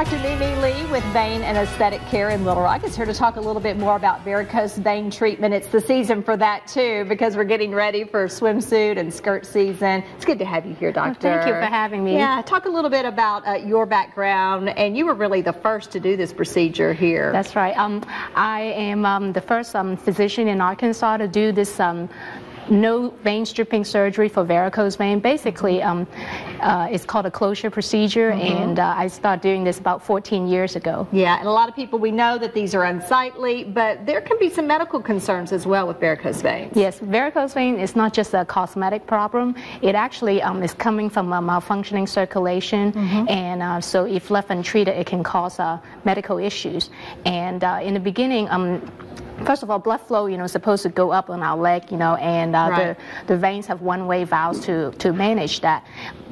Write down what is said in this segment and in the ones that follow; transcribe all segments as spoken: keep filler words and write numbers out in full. Doctor Mimi Lee with Vein and Aesthetic Care in Little Rock is here to talk a little bit more about varicose vein treatment. It's the season for that too, because we're getting ready for swimsuit and skirt season. It's good to have you here, Doctor. Well, thank you for having me. Yeah, talk a little bit about uh, your background, and you were really the first to do this procedure here. That's right. Um, I am um, the first um, physician in Arkansas to do this um, no vein stripping surgery for varicose vein. Basically, um, uh, it's called a closure procedure, mm-hmm. and uh, I started doing this about fourteen years ago. Yeah, and a lot of people, we know that these are unsightly, but there can be some medical concerns as well with varicose veins. Yes, varicose vein is not just a cosmetic problem. It actually um, is coming from a malfunctioning circulation, mm-hmm. and uh, so if left untreated, it can cause uh, medical issues. And uh, in the beginning, um, first of all, blood flow, you know, is supposed to go up on our leg, you know, and uh, right. the, the veins have one-way valves to, to manage that.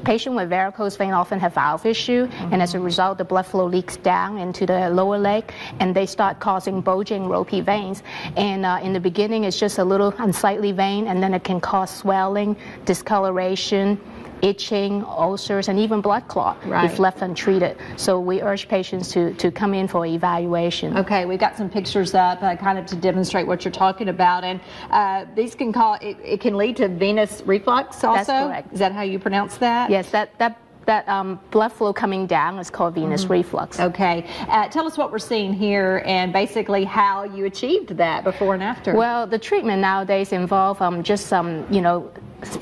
Patients with varicose vein often have valve issue, mm-hmm. and as a result, the blood flow leaks down into the lower leg, and they start causing bulging, ropey veins. And uh, in the beginning, it's just a little unsightly vein, and then it can cause swelling, discoloration, itching, ulcers, and even blood clot right. if left untreated. So we urge patients to, to come in for evaluation. Okay, we've got some pictures up uh, kind of to demonstrate what you're talking about, and uh, these can cause, it, it can lead to venous reflux also? That's correct. Is that how you pronounce that? Yes, that, that That um, blood flow coming down is called venous mm-hmm. reflux. Okay. Uh, tell us what we're seeing here and basically how you achieved that before and after. Well, the treatment nowadays involves um, just some, um, you know,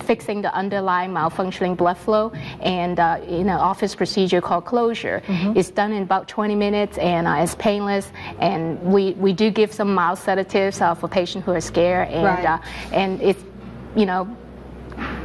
fixing the underlying malfunctioning blood flow, and uh, in an office procedure called closure. Mm-hmm. It's done in about twenty minutes, and uh, it's painless, and we, we do give some mild sedatives uh, for patients who are scared, and, right. uh, and it's, you know,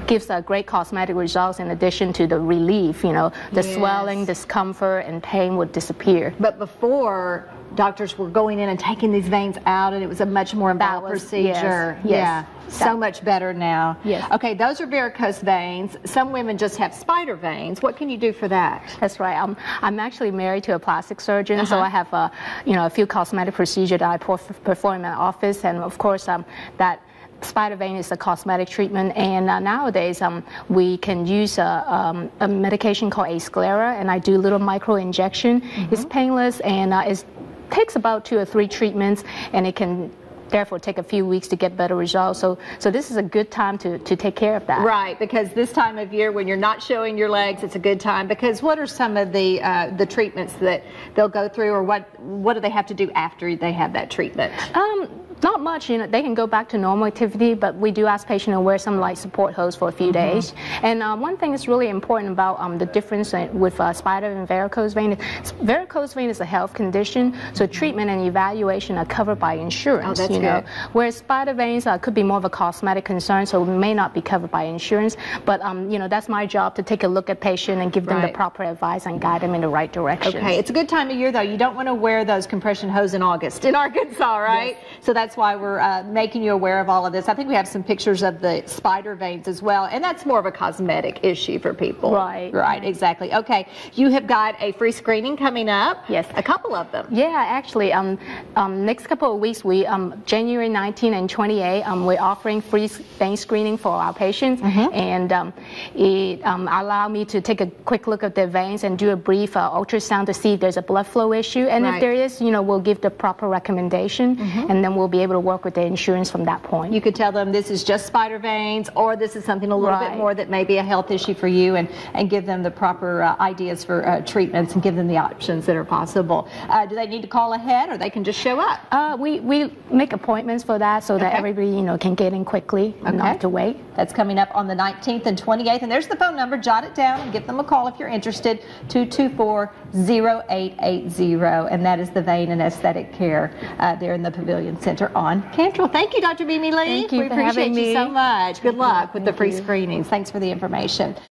gives uh, great cosmetic results in addition to the relief, you know, the yes. swelling, discomfort, and pain would disappear. But before, doctors were going in and taking these veins out, and it was a much more involved was, procedure. Yes, yeah, yes, so that. Much better now. Yes. Okay, those are varicose veins. Some women just have spider veins. What can you do for that? That's right. I'm, I'm actually married to a plastic surgeon, uh-huh. so I have a, you know, a few cosmetic procedures that I perform in my office, and of course, um, that spider vein is a cosmetic treatment, and uh, nowadays um, we can use a, um, a medication called Asclera, and I do little micro injection. Mm-hmm. It's painless, and uh, it takes about two or three treatments, and it can therefore take a few weeks to get better results. So so this is a good time to, to take care of that. Right, because this time of year when you're not showing your legs, it's a good time, because what are some of the uh, the treatments that they'll go through, or what, what do they have to do after they have that treatment? Um, Not much, you know, they can go back to normal activity, but we do ask patients to wear some light support hose for a few mm-hmm. days. And uh, one thing that's really important about um, the difference with uh, spider and varicose vein, varicose vein is a health condition, so treatment and evaluation are covered by insurance, oh, that's you good. Know, whereas spider veins uh, could be more of a cosmetic concern, so it may not be covered by insurance, but, um, you know, that's my job to take a look at patient and give them right. the proper advice and guide them in the right direction. Okay, it's a good time of year, though. You don't want to wear those compression hose in August in Arkansas, right? Yes. So that's That's why we're uh, making you aware of all of this. I think we have some pictures of the spider veins as well, and that's more of a cosmetic issue for people. Right. Right, exactly. Okay, you have got a free screening coming up. Yes. A couple of them. Yeah, actually, um, um, next couple of weeks, we um, January nineteenth and twenty-eighth, um, we're offering free vein screening for our patients, mm-hmm. and um, it um, allowed me to take a quick look at their veins and do a brief uh, ultrasound to see if there's a blood flow issue, and right. if there is, you know, we'll give the proper recommendation, mm-hmm. and then we'll be able to work with the insurance from that point. You could tell them this is just spider veins, or this is something a little right. bit more that may be a health issue for you, and, and give them the proper uh, ideas for uh, treatments, and give them the options that are possible. Uh, do they need to call ahead, or they can just show up? Uh, we, we make appointments for that, so okay. that everybody, you know, can get in quickly and okay. not have to wait. That's coming up on the nineteenth and twenty-eighth, and there's the phone number. Jot it down and give them a call if you're interested, two two four, oh eight eight oh, and that is the Vein and Aesthetic Care uh, there in the Pavilion Center on Cantrell. Thank you, Doctor Mimi Lee. Thank you we for appreciate having me. You so much. Good luck with the free you. Screenings. Thanks for the information.